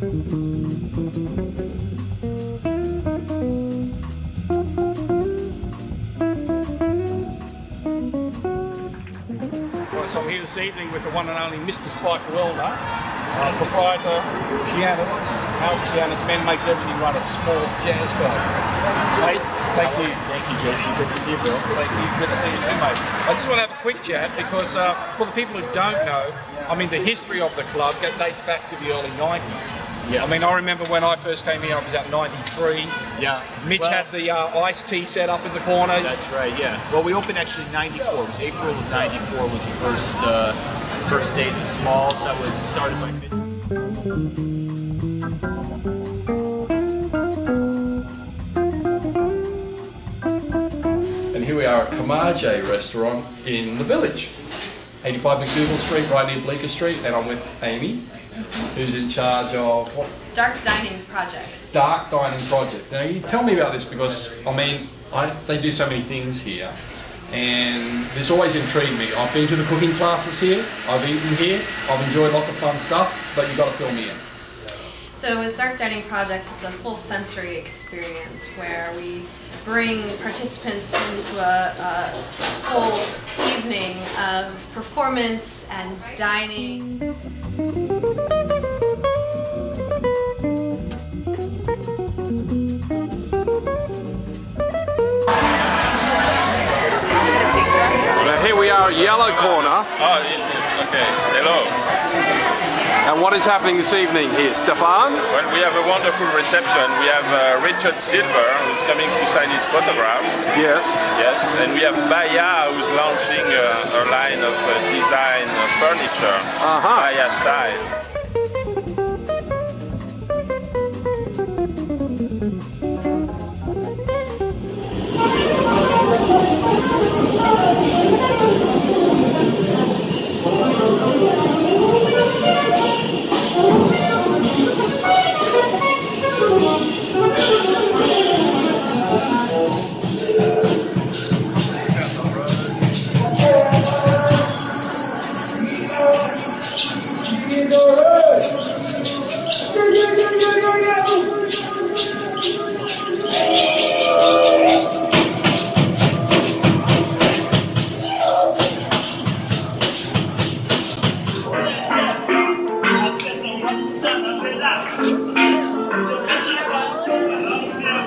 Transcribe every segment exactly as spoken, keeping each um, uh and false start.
So I'm here this evening with the one and only Mister Spike Welner, uh, proprietor, pianist, house pianist, man makes everything right at Smalls Jazz Club. Mate, thank you. Thank you, Jesse. Good to see you, Bill. Thank you. Good to see you too, mate. I just want to have a quick chat because uh, for the people who don't know, I mean, the history of the club dates back to the early nineties. Yeah. I mean, I remember when I first came here, I was at ninety-three. Yeah. Mitch well, had the uh, iced tea set up in the corner. That's right, yeah. Well, we opened actually in ninety-four. It was April of ninety-four was the first, uh, first days of Smalls. That was started by Mitch. And here we are at Kamaje restaurant in the village. eighty-five McDougal Street, right near Bleecker Street, and I'm with Amy, who's in charge of what? Dark Dining Projects. Dark Dining Projects. Now, you tell me about this because, I mean, I, they do so many things here, and this always intrigued me. I've been to the cooking classes here, I've eaten here, I've enjoyed lots of fun stuff, but you've got to fill me in. So with Dark Dining Projects, it's a full sensory experience where we bring participants into a, a whole evening of performance and dining. Well, here we are at Yellow Corner. Oh, okay. Hello. And what is happening this evening here, Stefan? Well, we have a wonderful reception. We have uh, Richard Silver, who's coming to sign his photographs. Yes. Yes, and we have Baya, who's launching uh, her line of uh, design uh, furniture, uh-huh. Baya style.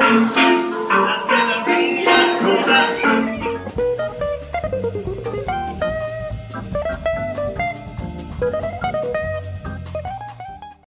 Thank you.